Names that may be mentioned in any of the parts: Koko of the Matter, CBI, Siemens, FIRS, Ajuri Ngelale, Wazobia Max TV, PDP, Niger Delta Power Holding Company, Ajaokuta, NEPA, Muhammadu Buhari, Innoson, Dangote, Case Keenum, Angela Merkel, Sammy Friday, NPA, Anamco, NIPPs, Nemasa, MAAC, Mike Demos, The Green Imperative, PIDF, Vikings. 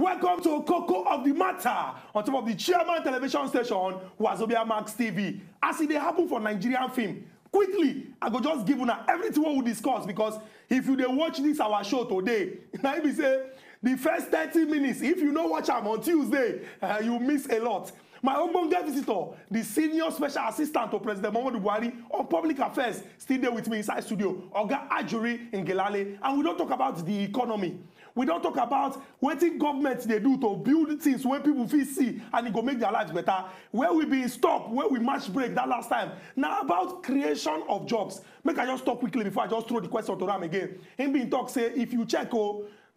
Welcome to Koko of the Matter on top of the chairman television station, Wazobia Max TV. As it happened for Nigerian film, quickly, I go just give una everything we will discuss, because if you dey watch this our show today, now if you say the first 30 minutes, if you no watch them on Tuesday, you miss a lot. My ogbonge visitor, the senior special assistant to President Muhammadu Buhari on public affairs, still there with me inside studio, Oga Ajuri Ngelale. And we don't talk about the economy. We don't talk about what the government they do to build things where people feel see and it go make their lives better. Where we been stopped, where we match break that last time. Now about creation of jobs. Make I just talk quickly before I just throw the question to them again. Him being talk say if you check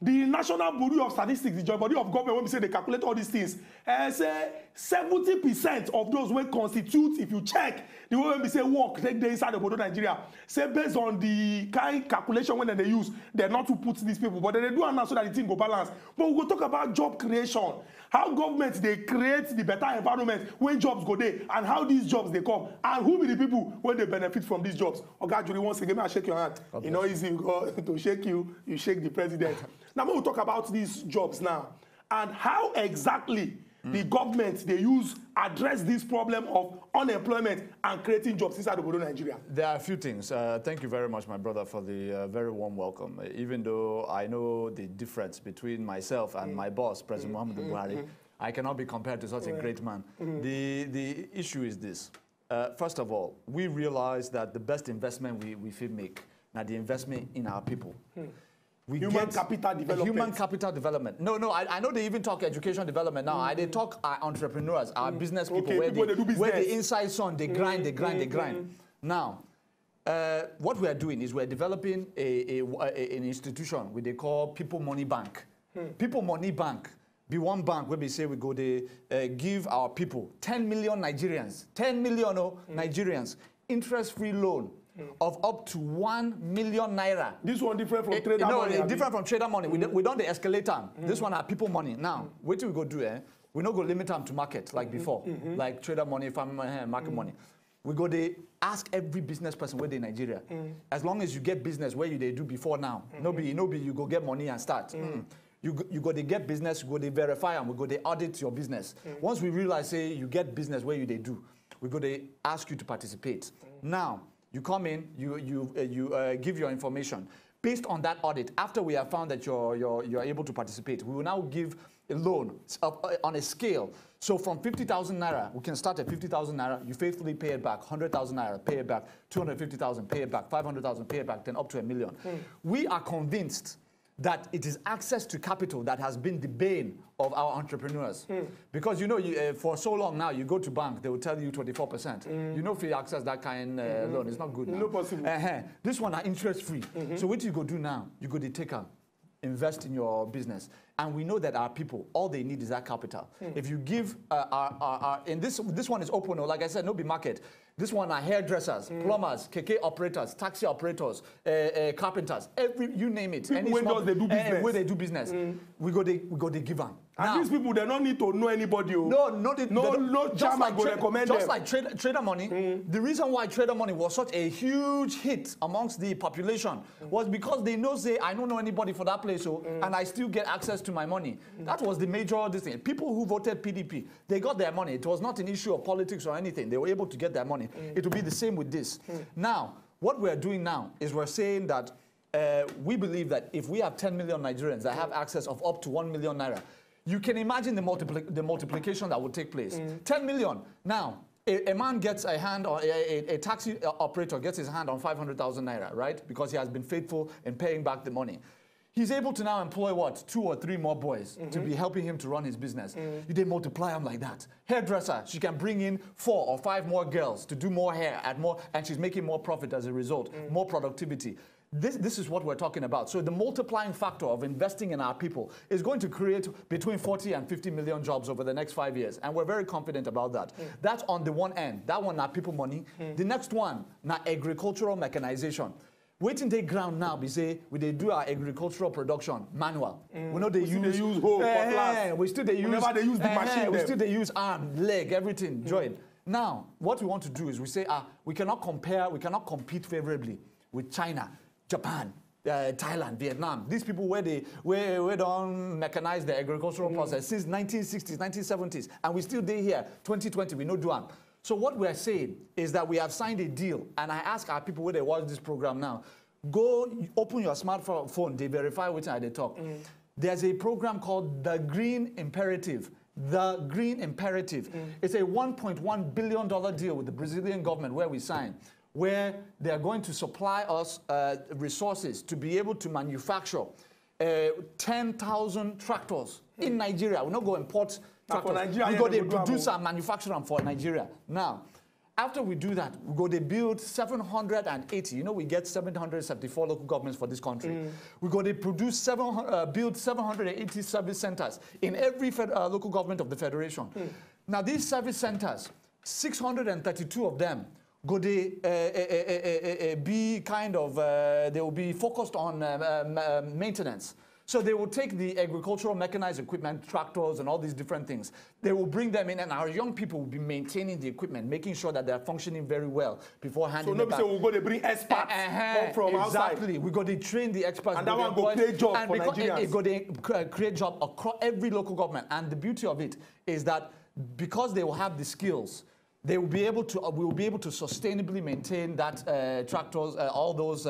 the National Bureau of Statistics, the body of government, when we say they calculate all these things, say 70% of those will constitute, if you check, the way when we say work, they inside the border Nigeria, say based on the kind calculation when they use, they're not to put these people, but they do and so that the thing go balance. But we'll talk about job creation, how governments, they create the better environment when jobs go there, and how these jobs, they come, and who be the people when they benefit from these jobs. Okay, Julie, once again, I shake your hand. Okay. You know, easy to shake you, you shake the president. Now we'll talk about these jobs now and how exactly the government they use address this problem of unemployment and creating jobs inside of Nigeria. There are a few things. Thank you very much, my brother, for the very warm welcome. Even though I know the difference between myself and my boss, President Muhammadu Buhari, I cannot be compared to such a great man. The issue is this. First of all, we realize that the best investment we fit make now the investment in our people. We human capital development. Human capital development. No, I know they even talk education development now. They talk our entrepreneurs, our business people, okay, where they inside sun, they grind, they grind. Now, what we are doing is we're developing an institution which they call People Money Bank. People Money Bank be one bank where we say we go to give our people 10 million Nigerians, 10 million Nigerians, interest-free loan of up to 1 million naira. This one different from trader money. No, different from trader money. We don't escalate them. This one are people money. Now, wait till we go do it. We not go limit them to market like before, like trader money, farm money, market money. We go they ask every business person where they Nigeria. As long as you get business where you they do before now, no be you go get money and start. You go to get business, you go to verify and we go to audit your business. Once we realize say you get business where you they do, we go to ask you to participate. Now. You come in, you give your information. Based on that audit, after we have found that you're able to participate, we will now give a loan on a scale. So from 50,000 naira, we can start at 50,000 naira, you faithfully pay it back, 100,000 naira, pay it back, 250,000, pay it back, 500,000, pay it back, then up to 1 million. We are convinced that it is access to capital that has been the bane of our entrepreneurs. Because, you know, for so long now, you go to bank, they will tell you 24%. You know, if you access that kind of loan, it's not good. No possible. This one are interest-free. So what do you go do now? You go to take out, invest in your business. And we know that our people, all they need is that capital. If you give and this one is open, like I said, no be market. This one are hairdressers, plumbers, keke operators, taxi operators, carpenters, you name it. People where they do business. We go they give them. And now, these people, they don't need to know anybody. No just like recommend them. Just like trader money, the reason why trader money was such a huge hit amongst the population was because they know, say, I don't know anybody for that place, and I still get access to my money. That was the major thing. People who voted PDP, they got their money. It was not an issue of politics or anything. They were able to get their money. It will be the same with this. Now, what we're doing now is we're saying that we believe that if we have 10 million Nigerians that have access of up to 1 million naira, you can imagine the multiplication that would take place. 10 million. Now, a man gets a hand, or a taxi operator gets his hand on 500,000 naira, right? Because he has been faithful in paying back the money. He's able to now employ, what, 2 or 3 more boys to be helping him to run his business. You didn't multiply them like that. Hairdresser, she can bring in 4 or 5 more girls to do more hair, and she's making more profit as a result, more productivity. This is what we're talking about. So the multiplying factor of investing in our people is going to create between 40 and 50 million jobs over the next 5 years. And we're very confident about that. That's on the one end. That one, now people money. The next one, now agricultural mechanization. Waiting they ground now, we say, when they do our agricultural production, manual. We know they use hoe, we still they use... Whenever they use the machine. We still they use arm, leg, everything, joint. Now, what we want to do is we say, we cannot compete favorably with China, Japan, Thailand, Vietnam. These people where don't mechanize the agricultural process since 1960s, 1970s, and we still dey here. 2020, we no do am. So what we are saying is that we have signed a deal, and I ask our people where they watch this program now, go open your smartphone, they verify which I they talk. There's a program called The Green Imperative. The Green Imperative. It's a $1.1 billion deal with the Brazilian government where we signed, where they are going to supply us resources to be able to manufacture 10,000 tractors in Nigeria. We're not going to import tractors. Nigeria, we go to produce and manufacture them for Nigeria. Now, after we do that, we go to build 780. You know, we get 774 local governments for this country. We go to produce build 780 service centers in every local government of the federation. Now, these service centers, 632 of them, go they be kind of, they will be focused on maintenance. So they will take the agricultural mechanized equipment, tractors and all these different things. They will bring them in and our young people will be maintaining the equipment, making sure that they're functioning very well before handing it back. So nobody will go to bring experts from outside. Exactly. We got to train the experts. And that one go create job for Nigerians. It go to create job across every local government. And the beauty of it is that because they will have the skills, they will be able to. We will be able to sustainably maintain that tractors, all those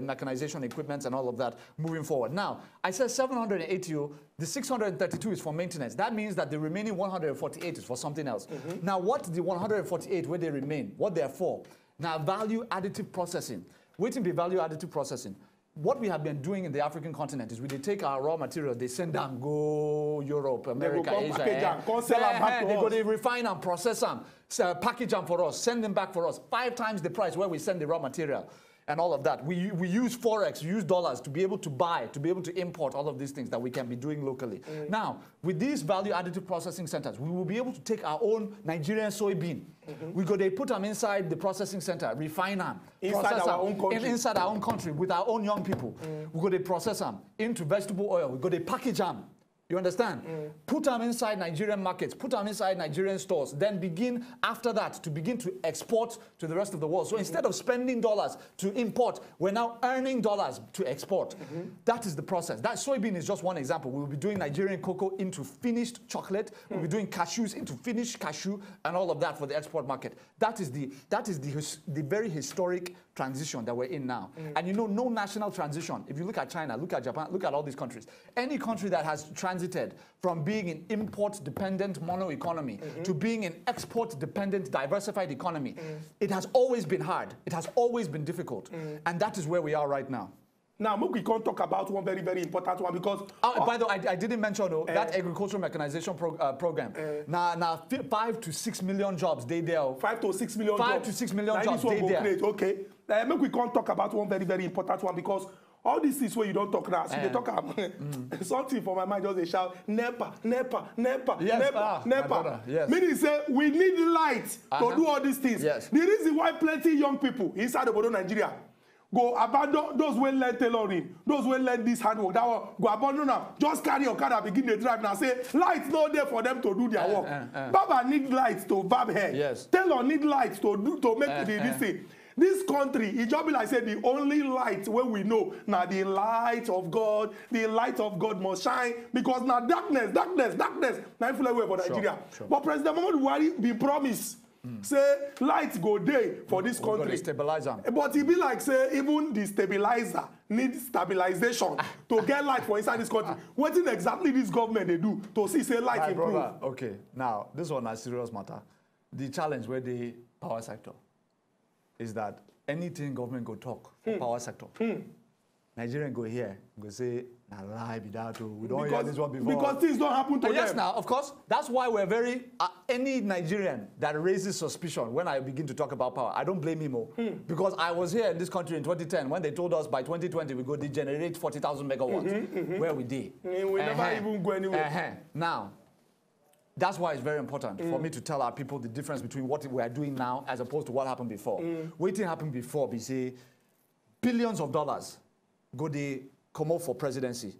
mechanization equipments, and all of that moving forward. Now, I said 780. The 632 is for maintenance. That means that the remaining 148 is for something else. Now, what the 148 where they remain? What they are for? Now, value additive processing. Wait till be value additive processing. What we have been doing in the African continent is we take our raw materials, they send them, go Europe, America, Asia. They go, they refine and process them, package them for us, send them back for us, 5 times the price where we send the raw material and all of that. We use Forex, we use dollars to be able to buy, to be able to import all of these things that we can be doing locally. Now, with these value additive processing centers, we will be able to take our own Nigerian soybean. We go, they put them inside the processing center, refine them. Inside our own country. Inside our own country with our own young people. We go, they process them into vegetable oil. We go, they package them. You understand? Put them inside Nigerian markets, put them inside Nigerian stores, then begin after that to begin to export to the rest of the world. So instead of spending dollars to import, we're now earning dollars to export. That is the process. That soybean is just one example. We'll be doing Nigerian cocoa into finished chocolate. We'll be doing cashews into finished cashew and all of that for the export market. That is the very historic transition that we're in now. And you know, no national transition. If you look at China, look at Japan, look at all these countries. Any country that has transited from being an import-dependent mono-economy to being an export-dependent diversified economy, it has always been hard. It has always been difficult. And that is where we are right now. Now, we can't talk about one very, very important one because... by the way, I didn't mention though, that agricultural mechanization program. Now 5 to 6 million jobs, they there. 5 to 6 million jobs. 5 to 6 million jobs, they there. Okay. Now, we can't talk about one very, very important one because all this is where you don't talk now. So they talk about something for my mind, just they shout, NEPA, NEPA, NEPA, yes, NEPA, NEPA. Yes. Meaning say, we need light to do all these things. Yes. The reason why plenty young people inside of Nigeria go abandon those who learn tailoring, those who learn this hard work, that one, go abandon them. Just carry your car and begin the drive now. Say, light's not there for them to do their work. Baba need lights to barb hair. Yes. Tailor need lights to make this thing. This country, it just be like say the only light where we know now the light of God, must shine because now darkness, now fly away for Nigeria. Sure. But President Muhammadu Buhari be promised, say light go day for this country. But it be like say even the stabilizer needs stabilization to get light for inside this country. What is exactly this government they do to see say light improve? Brother, okay, now this one a serious matter. The challenge with the power sector is that anything government go talk for power sector, Nigerian go here, go say, nah lie be that too. We don't hear this one before. Because things don't happen to them. Yes, now, of course, that's why we're very, any Nigerian that raises suspicion when I begin to talk about power, I don't blame him more. Because I was here in this country in 2010 when they told us by 2020 we go degenerate 40,000 megawatts, where we did. We never even go anywhere. Now, that's why it's very important for me to tell our people the difference between what we are doing now as opposed to what happened before. What happened before, we say, billions of dollars go they come out for presidency,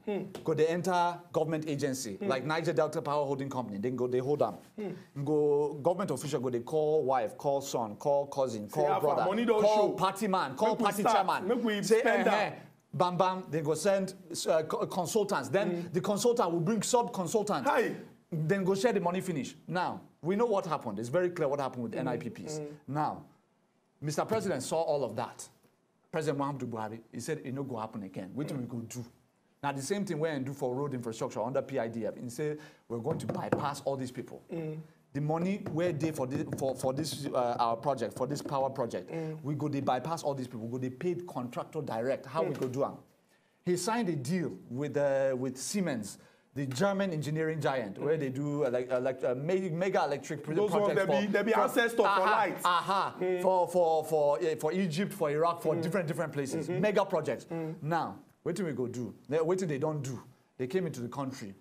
go they enter government agency, like Niger Delta Power Holding Company, then go they hold them. Go government official go they call wife, call son, call cousin, call brother, call party man, call party chairman. Say, bam, bam, they go send consultants. Then the consultant will bring sub-consultants. Then go share the money finish. Now, we know what happened. It's very clear what happened with NIPPs. Now, Mr. President saw all of that. President Muhammadu Buhari, he said, it no go happen again. What do we go do? Now, the same thing we do for road infrastructure under PIDF. And say, we're going to bypass all these people. The money where they for this project, for this power project, we go they bypass all these people. We go they paid contractor direct. How we go do am? He signed a deal with Siemens, the German engineering giant, where they do mega electric projects. Those will be access to lights. For Egypt, for Iraq, for different places, mega projects. Now, what do we go do? What do they don't do? They came into the country.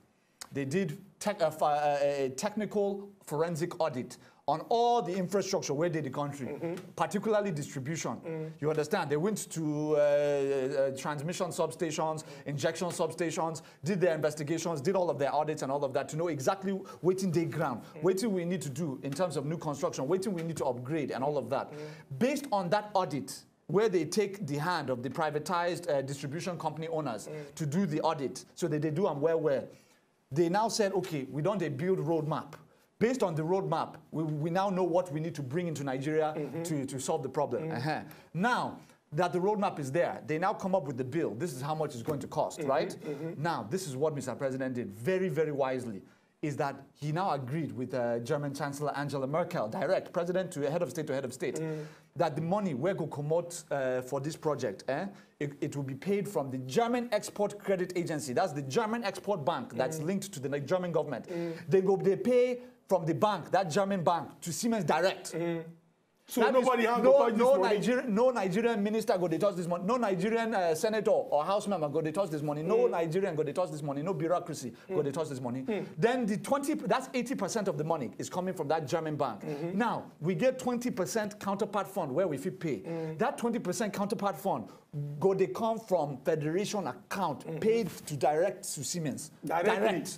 They did a technical forensic audit on all the infrastructure where they the country, particularly distribution. You understand? They went to transmission substations, injection substations, did their investigations, did all of their audits and all of that to know exactly what in the ground, what we need to do in terms of new construction, what we need to upgrade and all of that. Based on that audit, where they take the hand of the privatized distribution company owners to do the audit, so that they do them well. They now said, okay, we don't build roadmap. Based on the roadmap, we now know what we need to bring into Nigeria to solve the problem. Now that the roadmap is there, they now come up with the bill. This is how much it's going to cost, right? Now, this is what Mr. President did very, very wisely, is that he now agreed with German Chancellor Angela Merkel, direct president to head of state to head of state, that the money we're going to promote for this project, it will be paid from the German Export Credit Agency. That's the German Export Bank that's linked to the German government. They pay from the bank, that German bank, to Siemens direct. So that nobody has no, to no, Nigerian, no Nigerian minister go they touch this money. No Nigerian senator or house member go they touch this money. No Nigerian go they touch this money. No bureaucracy go they touch this money. Then the 80% of the money is coming from that German bank. Now, we get 20% counterpart fund where we pay. That 20% counterpart fund go they come from federation account paid to direct to Siemens. Direct.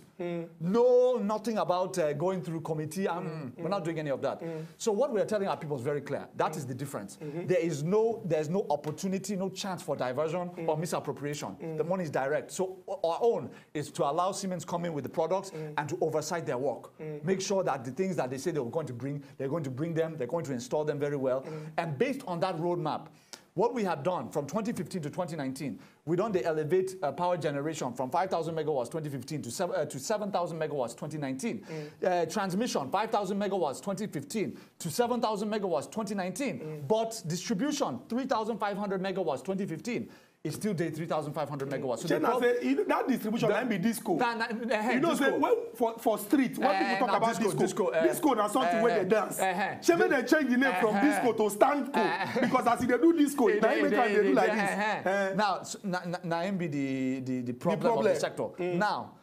No, nothing about going through committee. We're not doing any of that. So what we are telling our people is very clear. That is the difference. There's no opportunity, no chance for diversion or misappropriation. The money is direct. So our own is to allow Siemens come in with the products and to oversight their work. Make sure that the things that they say they were going to bring, they're going to bring them, they're going to install them very well. And based on that roadmap, what we have done from 2015 to 2019, we done the elevate power generation from 5,000 megawatts 2015 to 7,000 megawatts 2019. Transmission, 5,000 megawatts 2015 to 7,000 megawatts 2019. But distribution, 3,500 megawatts 2015. It's still day 3,500 megawatts. So that distribution can be disco. You know, say, well, for street, when people talk about disco is something where they dance. Shemen they change the name from disco to standco because as they do disco, they do like this. Now, Naim be the problem of the sector. Now,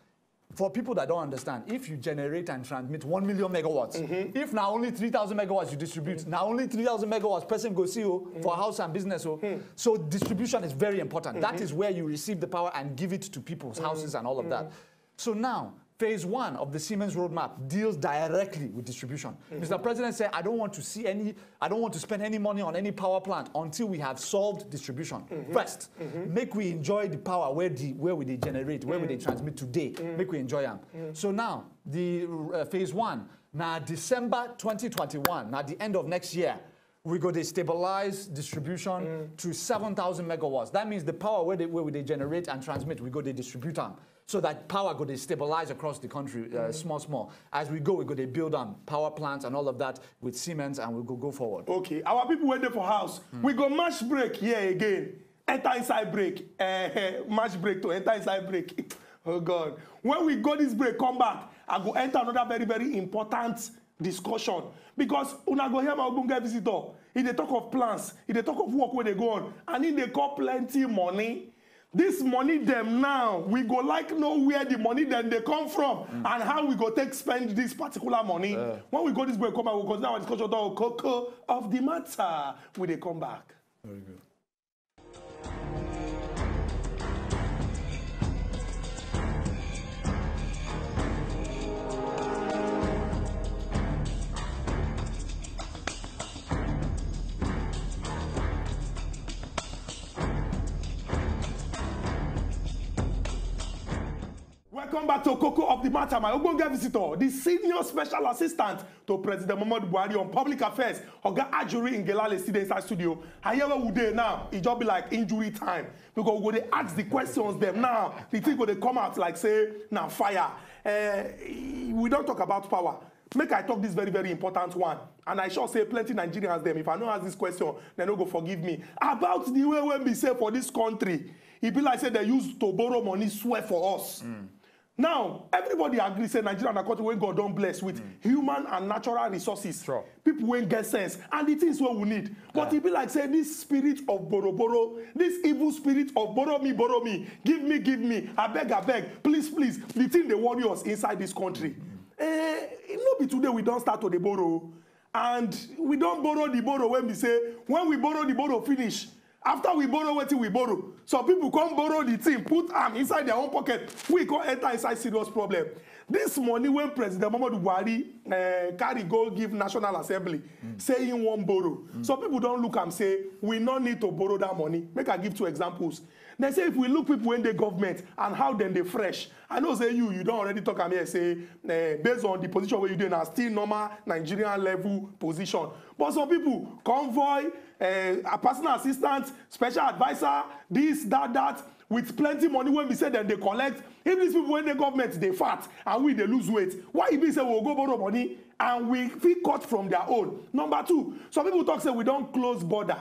for people that don't understand, if you generate and transmit 1 million megawatts, if now only 3,000 megawatts you distribute, now only 3,000 megawatts person go see you for house and business. So distribution is very important. That is where you receive the power and give it to people's houses and all of that. So now, phase one of the Siemens roadmap deals directly with distribution. Mr. President said, I don't want to spend any money on any power plant until we have solved distribution. First, make we enjoy the power where we generate, where we transmit today. Make we enjoy them. So now, the phase one, now December 2021, now the end of next year, we go to stabilize distribution to 7,000 megawatts. That means the power where they generate and transmit, we go to distribute them. So that power go to stabilize across the country, small. As we go to build power plants and all of that with Siemens, and we go forward. Okay, our people waiting for house. We go match break here again. Enter inside break. Match break to enter inside break. Oh, God. When we go this break, come back, and go enter another very, very important discussion. Because una go hear my Obunga visitor. If they talk of plans, if they talk of work where they go on, and if they call plenty money, this money them now, we go like know where the money then they come from and how we go take spend this particular money. When we go this way, come back, we'll continue our discussion about Koko of the Matter when they come back. Very good. Welcome back to Koko of the Matter, my Ogbonge visitor, the senior special assistant to President Muhammadu Buhari on public affairs, Oga Ajuri Ngelale, still inside studio. However, we dey now, it just be like injury time because we go dey ask the questions them now. The thing go dey come out like say na fire. We don't talk about power. Make I talk this very, very important one. And I sure say plenty Nigerians them. If I don't ask this question, they no go forgive me. About the way when we say for this country, it be like say they used to borrow money, swear for us. Mm. Now, everybody agrees say Nigeria and a country where God don't bless with human and natural resources. Sure. People won't get sense. And it is what we need. But it be like say this spirit of borrow, this evil spirit of borrow me, give me, I beg, please. The thing they worry us inside this country. No be today we don't start to the borrow. And we don't borrow the borrow when we say, when we borrow the borrow, finish. After we borrow, what we borrow? So people come borrow the thing, put them inside their own pocket. We go enter inside serious problem. This money when President Muhammadu Buhari carry go give National Assembly, say he won't borrow. So people don't look and say, we don't need to borrow that money. Make I give two examples. They say if we look people in the government and how then they fresh. I know say you don't already talk and say, based on the position where you're doing, are still normal Nigerian level position. But some people, convoy, a personal assistant, special advisor, this, that, with plenty money when we say that they collect. If these people in the government, they fat and we, they lose weight. Why if we say we'll go borrow money and we feel cut from their own? Number 2, some people talk say we don't close border.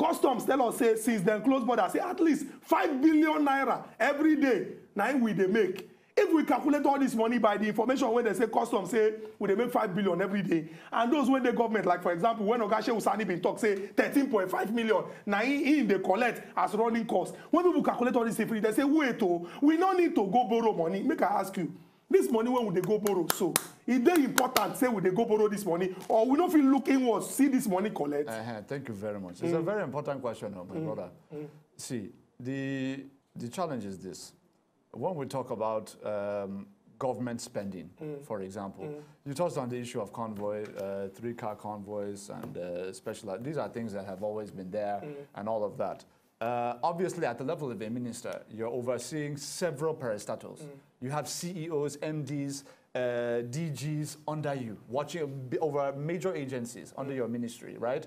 Customs tell us say since then close border, say at least 5 billion naira every day. Now we they make. If we calculate all this money by the information when they say customs say we they make 5 billion every day, and those when the government, like for example when Ogashe Usani been talk say 13.5 million now in they collect as running costs. When people calculate all this information, they say wait oh, we don't need to go borrow money. Make I ask you. This money, when would they go borrow? So, it's very important, say, would they go borrow this money? Or we don't feel looking inwards, see this money collect? Thank you very much. It's a very important question, my brother. See, the challenge is this. When we talk about government spending, for example, you touched on the issue of convoy, 3-car convoys, and special. These are things that have always been there and all of that. Obviously, at the level of a minister, you're overseeing several parastatals. You have CEOs, MDs, DGs under you, watching over major agencies under your ministry, right?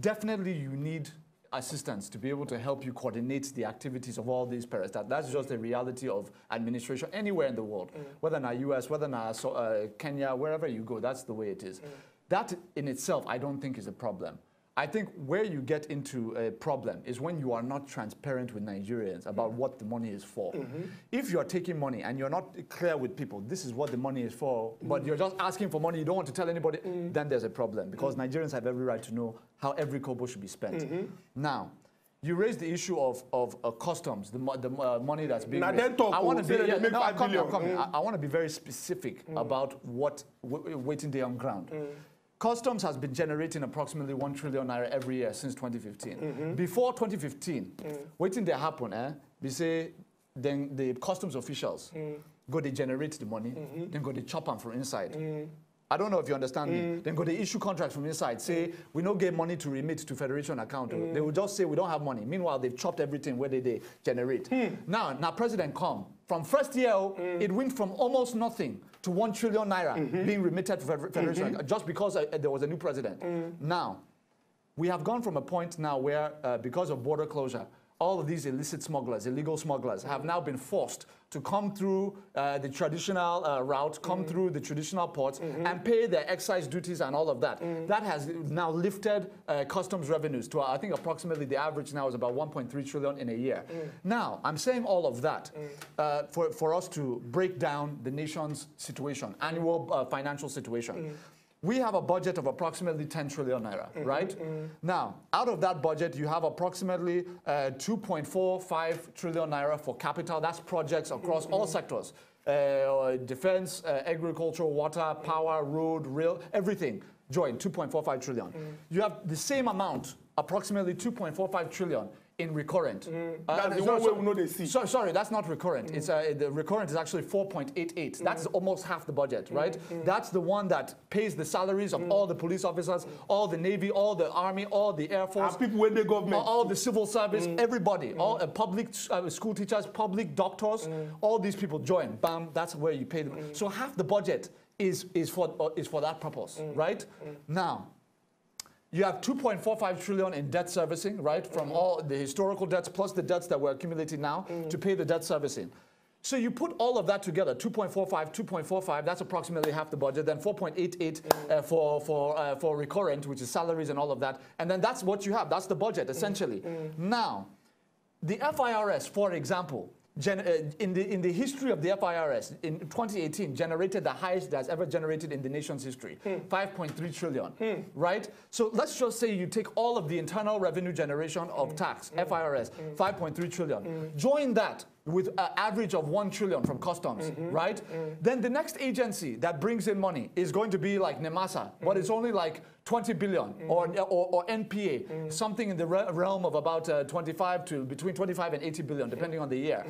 Definitely, you need assistance to be able to help you coordinate the activities of all these parastatals. That's just the reality of administration anywhere in the world, whether in the US, whether in Kenya, wherever you go, that's the way it is. That in itself, I don't think is a problem. I think where you get into a problem is when you are not transparent with Nigerians about what the money is for. If you are taking money and you're not clear with people, this is what the money is for, but you're just asking for money, you don't want to tell anybody, then there's a problem because Nigerians have every right to know how every kobo should be spent. Now, you raised the issue of customs, the money that's being raised. I want to be very specific about what waiting day on ground. Customs has been generating approximately 1 trillion naira every year since 2015. Before 2015, waiting to happen, we say then the customs officials go to generate the money, then go to chop them from inside. I don't know if you understand me. Then go to issue contracts from inside, say we don't get money to remit to Federation account. They will just say we don't have money. Meanwhile, they've chopped everything where they generate. Now President come. From first year, it went from almost nothing to 1 trillion naira being remitted to Federation just because there was a new president. Now, we have gone from a point now where, because of border closure, all of these illicit smugglers, illegal smugglers, have now been forced to come through the traditional route, come through the traditional ports, and pay their excise duties and all of that. That has now lifted customs revenues to, I think, approximately the average now is about 1.3 trillion in a year. Now, I'm saying all of that for us to break down the nation's situation, annual financial situation. We have a budget of approximately 10 trillion naira, right? Now, out of that budget, you have approximately 2.45 trillion naira for capital. That's projects across all sectors, defense, agriculture, water, power, road, rail, everything joined, 2.45 trillion. You have the same amount, approximately 2.45 trillion in recurrent. That's the one way we know they see. So, sorry, that's not recurrent. It's the recurrent is actually 4.88. That's almost half the budget, right? That's the one that pays the salaries of all the police officers, all the Navy, all the Army, all the Air Force. And people with the government. All the civil service, everybody. All public school teachers, public doctors, all these people join. Bam, that's where you pay them. So half the budget is for that purpose, right? Now, you have 2.45 trillion in debt servicing, right? From all the historical debts plus the debts that we're accumulating now to pay the debt servicing. So you put all of that together, 2.45, that's approximately half the budget, then 4.88 for recurrent, which is salaries and all of that. And then that's what you have. That's the budget, essentially. Now, the FIRS, for example, in the history of the FIRS, in 2018, generated the highest that's ever generated in the nation's history, 5.3 trillion, right? So let's just say you take all of the internal revenue generation of tax, FIRS, 5.3 trillion. Join that with an average of 1 trillion from customs, right? Then the next agency that brings in money is going to be like Nemasa, but it's only like 20 billion or NPA, something in the realm of about 25 to between 25 and 80 billion, depending on the year,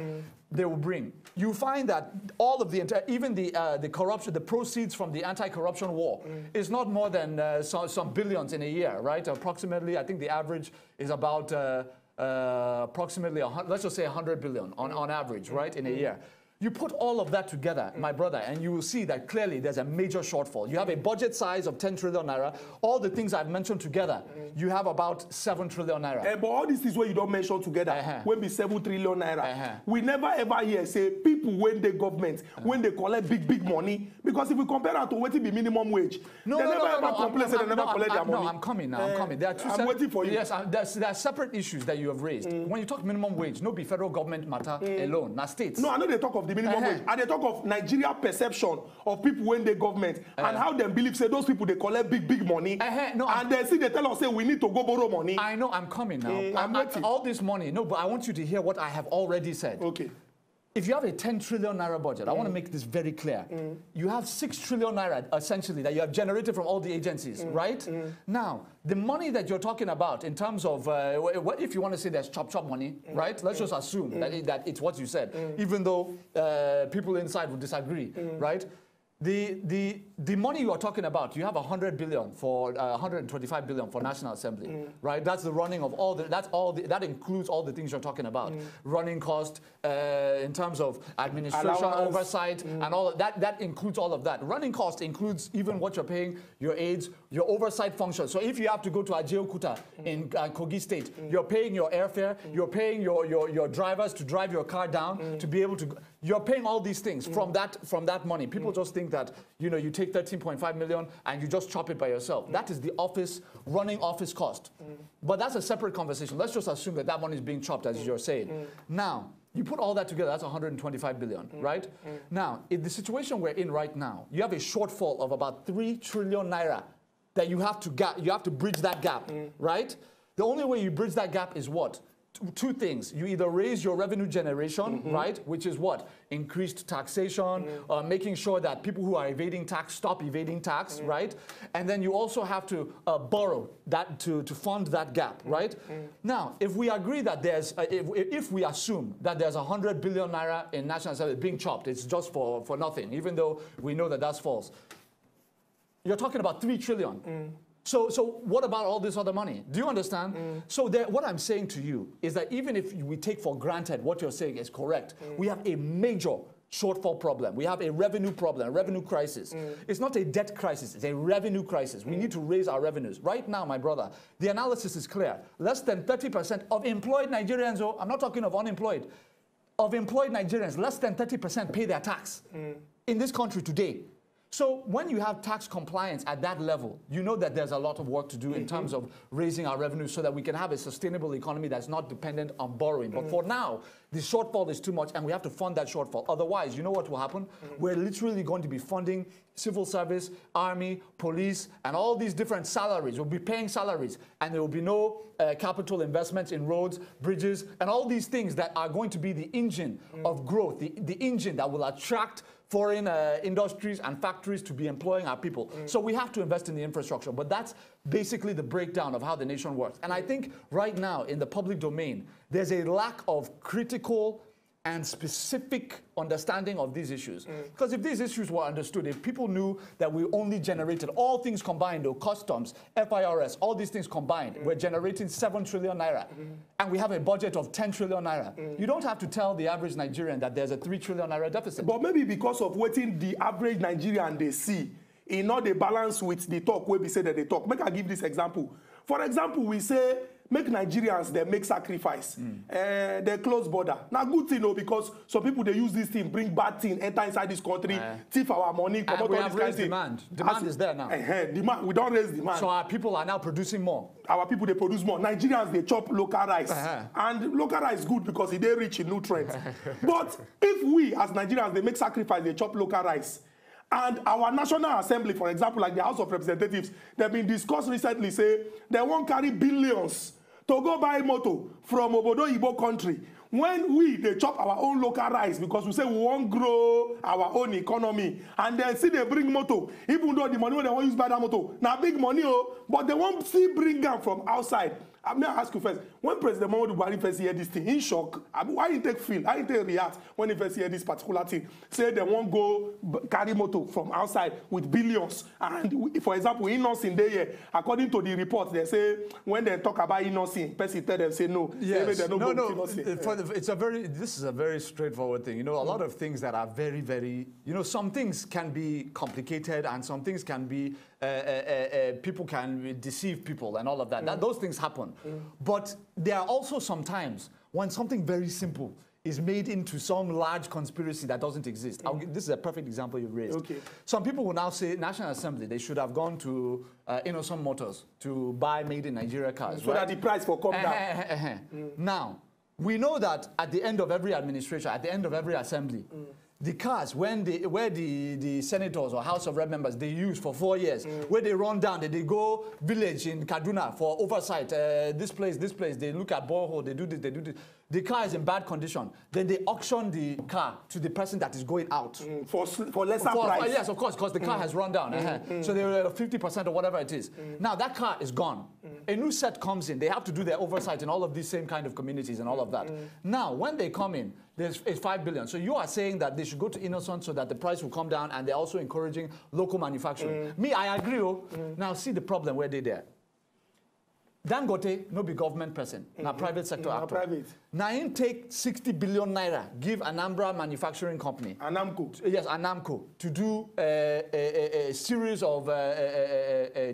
they will bring. You find that all of the, even the corruption, the proceeds from the anti-corruption war is not more than some billions in a year, right? Approximately, I think the average is about, approximately, let's just say 100 billion on average, right, in a year. You put all of that together, my brother, and you will see that clearly there's a major shortfall. You have a budget size of 10 trillion naira. All the things I've mentioned together, you have about 7 trillion naira. But all these things where you don't mention together, when be 7 trillion naira, we never ever hear say people when the government, when they collect big money, because if we compare that to what it be minimum wage, they never ever complain, they never collect their money. No, I'm coming now, I'm coming. There are two waiting for you. Yes, there are separate issues that you have raised. When you talk minimum wage, no be federal government matter alone, not states. No, I know they talk of the minimum wage, and they talk of Nigeria perception of people when the government and how they believe say those people they collect big money, and they see they tell us say we need to go borrow money. I know, I'm coming now. All this money, no, but I want you to hear what I have already said. Okay. If you have a 10 trillion naira budget, I want to make this very clear. You have 6 trillion naira essentially that you have generated from all the agencies, right? Now, the money that you're talking about in terms of, what if you want to say there's chop-chop money, right? Let's just assume that it's what you said, even though people inside would disagree, right? The money you are talking about, you have 100 billion for 125 billion for National Assembly, right? That's the running of all the, that includes all the things you're talking about, running cost in terms of administration, oversight, and all of that. That includes all of that. Running cost includes even what you're paying your aides, your oversight function. So if you have to go to Ajaokuta in Kogi State, you're paying your airfare, you're paying your drivers to drive your car down to be able to. You're paying all these things from that money. People just think that, you know, you take 13.5 million and you just chop it by yourself. That is the office, running office cost. But that's a separate conversation. Let's just assume that that money is being chopped, as you're saying. Now, you put all that together, that's 125 billion, right? Now, in the situation we're in right now, you have a shortfall of about 3 trillion naira that you have to bridge that gap, right? The only way you bridge that gap is what? Two things. You either raise your revenue generation, right, which is what? Increased taxation, making sure that people who are evading tax stop evading tax, right? And then you also have to borrow that to fund that gap, right? Now, if we agree that there's, if we assume that there's 100 billion naira in national service being chopped, it's just for nothing, even though we know that that's false. You're talking about 3 trillion. So what about all this other money? Do you understand? So what I'm saying to you is that even if we take for granted what you're saying is correct, we have a major shortfall problem. We have a revenue problem, a revenue crisis. It's not a debt crisis, it's a revenue crisis. We need to raise our revenues. Right now, my brother, the analysis is clear. Less than 30% of employed Nigerians, oh, I'm not talking of unemployed, of employed Nigerians, less than 30% pay their tax in this country today. So when you have tax compliance at that level, you know that there's a lot of work to do in terms of raising our revenue so that we can have a sustainable economy that's not dependent on borrowing. But for now, the shortfall is too much and we have to fund that shortfall. Otherwise, you know what will happen? We're literally going to be funding civil service, army, police, and all these different salaries. We'll be paying salaries and there will be no capital investments in roads, bridges, and all these things that are going to be the engine of growth, the engine that will attract foreign industries and factories to be employing our people. So we have to invest in the infrastructure. But that's basically the breakdown of how the nation works. And I think right now in the public domain, there's a lack of critical and specific understanding of these issues. Because if these issues were understood, if people knew that we only generated, all things combined, though, customs, FIRS, all these things combined, we're generating 7 trillion naira, and we have a budget of 10 trillion naira. You don't have to tell the average Nigerian that there's a 3 trillion naira deficit. But maybe because of waiting the average Nigerian they see, in not the balance with the talk, where we say that they talk. Make I give this example. For example, we say, make Nigerians, they make sacrifice. They close border. Now, good thing, though, because some people, they use this thing, bring bad thing, enter inside this country, thief our money, come out all this demand. Demand is there now. Demand, we don't raise demand. So our people are now producing more. Our people, they produce more. Nigerians, they chop local rice. And local rice is good because it is rich in nutrients. But if we, as Nigerians, they make sacrifice, they chop local rice, and our National Assembly, for example, like the House of Representatives, they've been discussed recently, say they won't carry billions to go buy moto from Obodo Igbo country. When we, they chop our own local rice because we say we won't grow our own economy. And then see they bring moto, even though the money they won't use by that moto, now big money, but they won't see bring them from outside. I'm going to ask you first, when President Muhammadu Buhari first heard this thing, in shock, why didn't he take feel? Why didn't he react when he first heard this particular thing? Say they won't go carry motor from outside with billions. And for example, Innoson there, according to the report, they say when they talk about Innoson, person tell them say no. Yes. No. This is a very straightforward thing. You know, a lot of things that are very, very, you know, some things can be complicated and some things can be people can deceive people and all of that. Those things happen. But there are also sometimes when something very simple is made into some large conspiracy that doesn't exist. This is a perfect example you've raised. Some people will now say National Assembly, they should have gone to Innoson Motors to buy made in Nigeria cars. So that the price will come down. Now, we know that at the end of every administration, at the end of every assembly, the cars, where the senators or House of Rep members, they use for 4 years, where they run down, they go village in Kaduna for oversight, this place, they look at borehole, they do this, they do this. The car is in bad condition. Then they auction the car to the person that is going out. For lesser price. Yes, of course, because the car has run down. So they were 50% or whatever it is. Now that car is gone. A new set comes in. They have to do their oversight in all of these same kind of communities and all of that. Now, when they come in, there's $5 billion. So you are saying that they should go to Innoson so that the price will come down, and they're also encouraging local manufacturing. Me, I agree. Now, see the problem where they're there. Dangote, no be government person, na private sector actor. Na him take 60 billion naira, give Anambra manufacturing company. Anamco. Yes, Anamco, to do a series of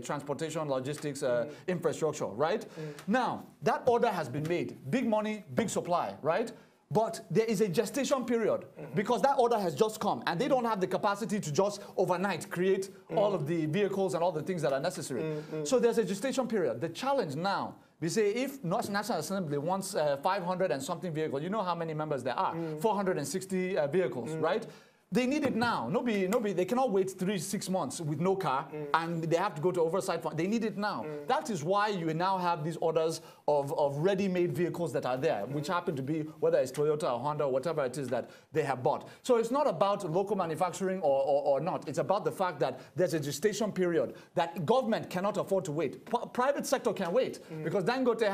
transportation, logistics, infrastructure, right? Now, that order has been made. Big money, big supply, right? But there is a gestation period because that order has just come and they don't have the capacity to just overnight create all of the vehicles and all the things that are necessary. So there's a gestation period. The challenge now, we say if National Assembly wants 500 and something vehicles, you know how many members there are, 460 vehicles, right? They need it now. They cannot wait 3-6 months with no car, and they have to go to oversight fund. They need it now. That is why you now have these orders of ready-made vehicles that are there, which happen to be, whether it's Toyota or Honda or whatever it is that they have bought. So it's not about local manufacturing or not. It's about the fact that there's a gestation period that government cannot afford to wait. Private sector can wait because Dangote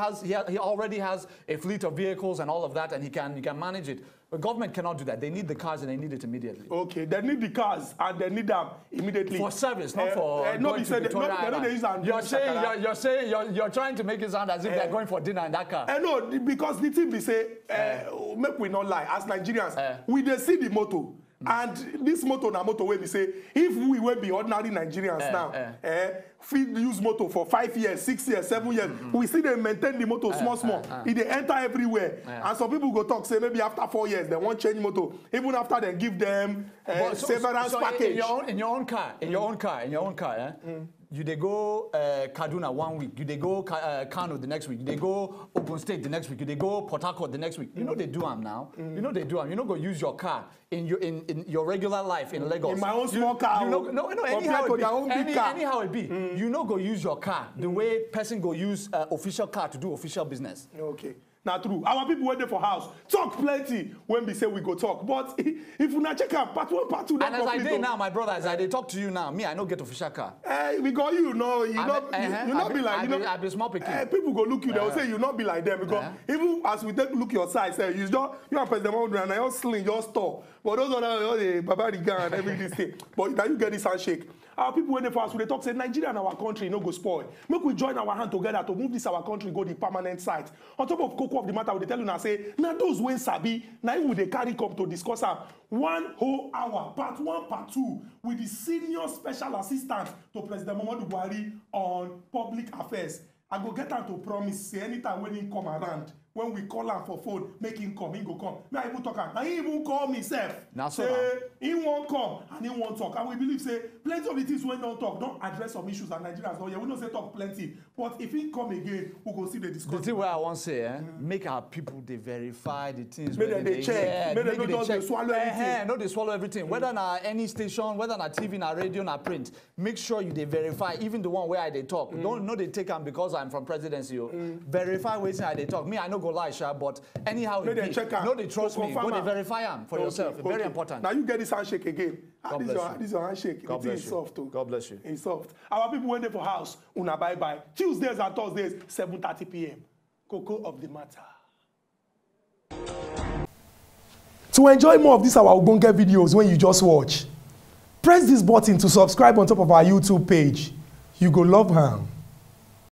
he already has a fleet of vehicles and all of that, and he can manage it. But government cannot do that. They need the cars and they need it immediately. Okay, they need the cars and they need them immediately. For service, not for going to Victoria Island. You're trying to make it sound as if they're going for dinner in that car. No, because the thing we say, make we not lie, as Nigerians, we dey see the motto. And this motto na motto where we say, if we will be ordinary Nigerians use motto for 5 years, 6 years, 7 years, we see they maintain the motto small. It they enter everywhere. And some people go talk, say maybe after 4 years, they won't change motto. Even after they give them severance package. In your own car, they go Kaduna 1 week, they go Kano the next week, they go Ogun State the next week, they go Port Harcourt the next week. You know they do them now. You know they do them. You know go use your car in your regular life in Lagos. In my own small car. You know, no, anyhow it be. You know go use your car the way person go use official car to do official business. Okay. Now true. Our people waiting for house. Talk plenty when we say we go talk. But if we not check out part one, part two, and as I did now, my brother, as I did talk to you now, me, I don't get official car. Hey, we got you. No, you not. You not be like. I be small picking. People go look you. They will say you not be like them because even as we take look your size, you don't. You are president and I just sling, just tall. But those are the Baba Riga and everything. But now you get this handshake. Our people waiting for us. They talk say Nigeria and our country no go spoil. Make we join our hand together to move this our country go the permanent site. On top of Koko of the Matter, they tell you now say now those when sabi now will they carry come to discuss her 1 whole hour part one part two with the senior special assistant to President Muhammadu Buhari on public affairs. I go get her to promise say anytime when he come around. When we call him for phone, make him come, he go come. May I even talk and he even call himself. Now so he won't come and he won't talk. And we believe say plenty of the things when don't talk, don't address some issues and Nigerians don't. Yeah, we don't say talk plenty. But if he come again, we go see the discussion. The thing where I want to say, make our people they verify the things. Maybe they check. Yeah, maybe they don't check. They swallow everything. No, they swallow everything. Whether na any station, whether na TV, na radio, na print, make sure you they verify. Even the one where I they talk, don't know they take them because I'm from presidency. Verify where I they talk. Me, I know. Go lie, sha, but anyhow, no, they trust me. Go they verify them for yourself. Okay. Very important. Now you get this handshake again. This is your handshake. God bless you. Soft too. God bless you. It's soft. Our people went there for house. Una bye bye. Tuesdays and Thursdays, 7:30 p.m. Koko of the Matter. To enjoy more of this our Ogonga videos when you just watch, press this button to subscribe on top of our YouTube page. You go love her.